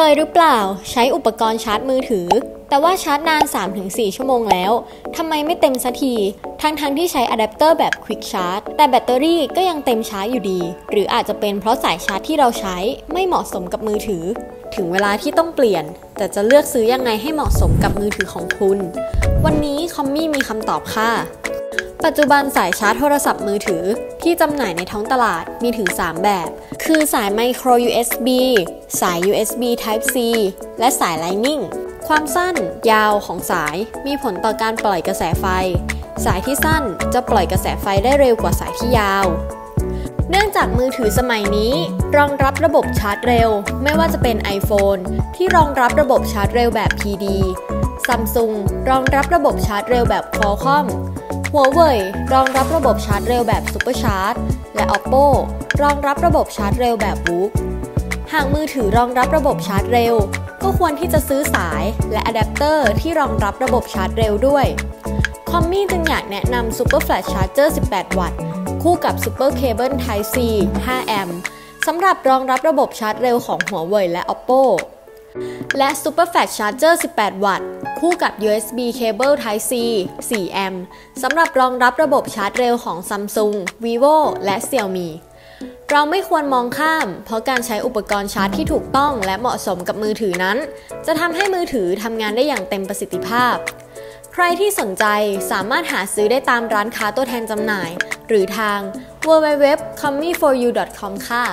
เคยหรือเปล่าใช้อุปกรณ์ชาร์จมือถือแต่ว่าชาร์จนาน 3-4 ชั่วโมงแล้วทำไมไม่เต็มสักทีทั้งที่ใช้อะแดปเตอร์แบบ Quick Charge แต่แบตเตอรี่ก็ยังเต็มช้าอยู่ดีหรืออาจจะเป็นเพราะสายชาร์จที่เราใช้ไม่เหมาะสมกับมือถือถึงเวลาที่ต้องเปลี่ยนแต่จะเลือกซื้อยังไงให้เหมาะสมกับมือถือของคุณวันนี้คอมมี่มีคำตอบค่ะปัจจุบันสายชาร์จโทรศัพท์มือถือที่จำหน่ายในท้องตลาดมีถึง3แบบคือสายไมโคร USB สาย USB Type C และสาย Lightning ความสั้นยาวของสายมีผลต่อการปล่อยกระแสไฟสายที่สั้นจะปล่อยกระแสไฟได้เร็วกว่าสายที่ยาวเนื่องจากมือถือสมัยนี้รองรับระบบชาร์จเร็วไม่ว่าจะเป็น iPhone ที่รองรับระบบชาร์จเร็วแบบ PD Samsung รองรับระบบชาร์จเร็วแบบ Qualcomm Huawei รองรับระบบชาร์จเร็วแบบ Super Charge และ OPPO รองรับระบบชาร์จเร็วแบบ Book หากมือถือรองรับระบบชาร์จเร็วก็ควรที่จะซื้อสายและอะแดปเตอร์ที่รองรับระบบชาร์จเร็วด้วยคอมมี่จึงอยากแนะนำ Super Flash Charger 18 วัตต์คู่กับ Super Cable Type C 5 แอมป์สำหรับรองรับระบบชาร์จเร็วของ Huawei และ OPPO และ Super Flash Charger 18 วัตต์คู่กับ USB Cable Type C 4 แอมป์สำหรับรองรับระบบชาร์จเร็วของ Samsung, Vivo และ Xiaomi เราไม่ควรมองข้ามเพราะการใช้อุปกรณ์ชาร์จที่ถูกต้องและเหมาะสมกับมือถือนั้นจะทำให้มือถือทำงานได้อย่างเต็มประสิทธิภาพใครที่สนใจสามารถหาซื้อได้ตามร้านค้าตัวแทนจำหน่ายหรือทาง www.commi4u.com ค่ะ